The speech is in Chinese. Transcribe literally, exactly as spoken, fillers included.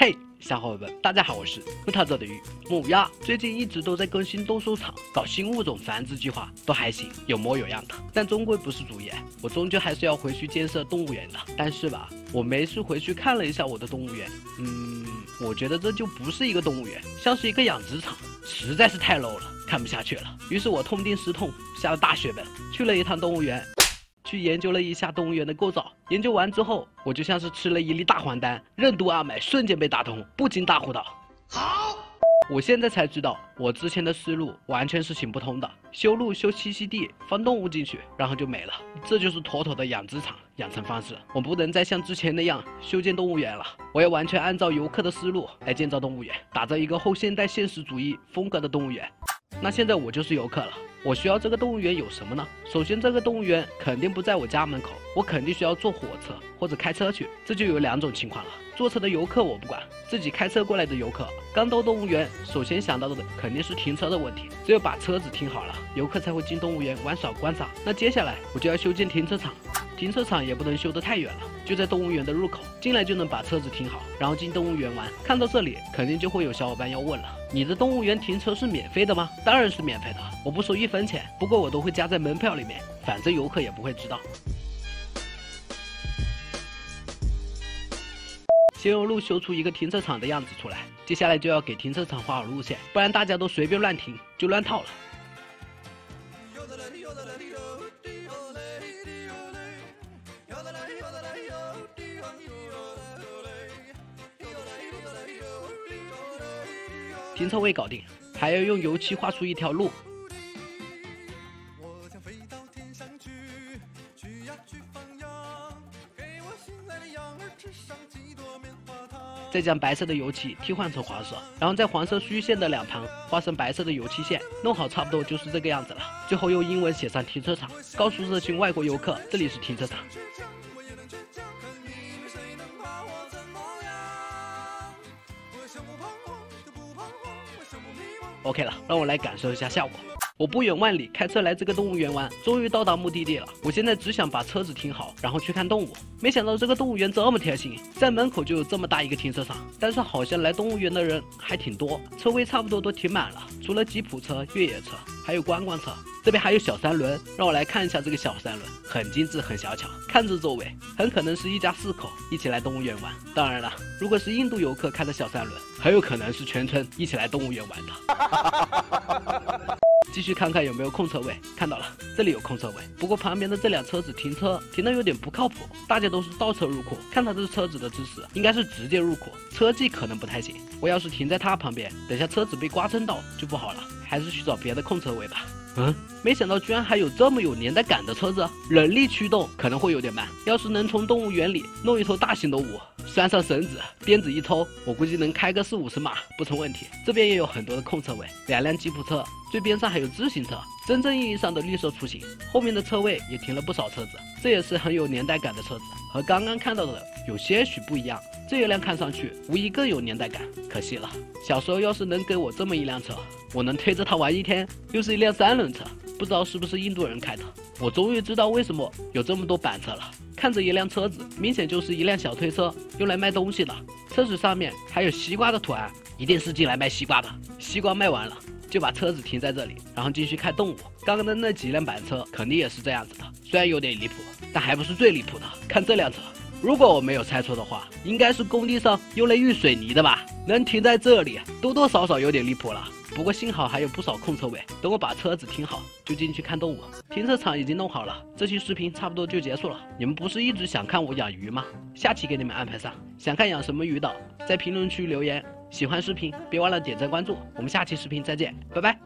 嘿， hey, 小伙伴们，大家好，我是不操作的鱼木鸭。最近一直都在更新斗兽场，搞新物种繁殖计划，都还行，有模有样的。但终归不是主业，我终究还是要回去建设动物园的。但是吧，我没事回去看了一下我的动物园，嗯，我觉得这就不是一个动物园，像是一个养殖场，实在是太 low 了，看不下去了。于是我痛定思痛，下了大血本，去了一趟动物园。 去研究了一下动物园的构造，研究完之后，我就像是吃了一粒大还丹，任督二脉瞬间被打通，不禁大呼道：“好！”我现在才知道，我之前的思路完全是行不通的。修路、修栖息地、放动物进去，然后就没了，这就是妥妥的养殖场养成方式。我不能再像之前那样修建动物园了，我要完全按照游客的思路来建造动物园，打造一个后现代现实主义风格的动物园。 那现在我就是游客了，我需要这个动物园有什么呢？首先，这个动物园肯定不在我家门口，我肯定需要坐火车或者开车去。这就有两种情况了：坐车的游客我不管，自己开车过来的游客。刚到动物园，首先想到的肯定是停车的问题，只有把车子停好了，游客才会进动物园玩耍观赏。那接下来我就要修建停车场，停车场也不能修得太远了，就在动物园的入口，进来就能把车子停好，然后进动物园玩。看到这里，肯定就会有小伙伴要问了。 你的动物园停车是免费的吗？当然是免费的，我不收一分钱。不过我都会加在门票里面，反正游客也不会知道。先用路修出一个停车场的样子出来，接下来就要给停车场画好路线，不然大家都随便乱停就乱套了。 停车位搞定，还要用油漆画出一条路。再将白色的油漆替换成黄色，然后在黄色虚线的两旁画上白色的油漆线，弄好差不多就是这个样子了。最后用英文写上停车场，告诉这群外国游客这里是停车场。 OK 了，让我来感受一下效果。我不远万里开车来这个动物园玩，终于到达目的地了。我现在只想把车子停好，然后去看动物。没想到这个动物园这么贴心，在门口就有这么大一个停车场。但是好像来动物园的人还挺多，车位差不多都停满了，除了吉普车、越野车，还有观光车。这边还有小三轮，让我来看一下这个小三轮，很精致，很小巧。看着周围，很可能是一家四口一起来动物园玩。当然了，如果是印度游客开的小三轮。 很有可能是全村一起来动物园玩的。继续看看有没有空车位，看到了，这里有空车位。不过旁边的这辆车子停车停得有点不靠谱，大家都是倒车入库。看它这车子的姿势，应该是直接入库，车技可能不太行。我要是停在它旁边，等下车子被刮蹭到就不好了，还是去找别的空车位吧。嗯，没想到居然还有这么有年代感的车子，人力驱动可能会有点慢。要是能从动物园里弄一头大型的五。 拴上绳子，鞭子一抽，我估计能开个四五十码不成问题。这边也有很多的空车位，两辆吉普车，最边上还有自行车，真正意义上的绿色出行。后面的车位也停了不少车子，这也是很有年代感的车子，和刚刚看到的有些许不一样。这一辆看上去无疑更有年代感，可惜了。小时候要是能给我这么一辆车，我能推着它玩一天。又是一辆三轮车，不知道是不是印度人开的。我终于知道为什么有这么多板车了。 看着一辆车子，明显就是一辆小推车，用来卖东西的。车子上面还有西瓜的图案，一定是进来卖西瓜的。西瓜卖完了，就把车子停在这里，然后继续看动物。刚刚的那几辆板车肯定也是这样子的，虽然有点离谱，但还不是最离谱的。看这辆车，如果我没有猜错的话，应该是工地上用来运水泥的吧？能停在这里，多多少少有点离谱了。 不过幸好还有不少空车位，等我把车子停好，就进去看动物。停车场已经弄好了，这期视频差不多就结束了。你们不是一直想看我养鱼吗？下期给你们安排上。想看养什么鱼的，在评论区留言。喜欢视频别忘了点赞关注，我们下期视频再见，拜拜。